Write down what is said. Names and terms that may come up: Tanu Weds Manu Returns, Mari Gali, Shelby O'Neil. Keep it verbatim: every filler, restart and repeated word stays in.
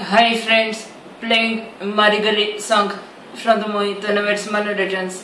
Hi friends, playing Mari Gali song from the movie Tanu Weds Manu Returns.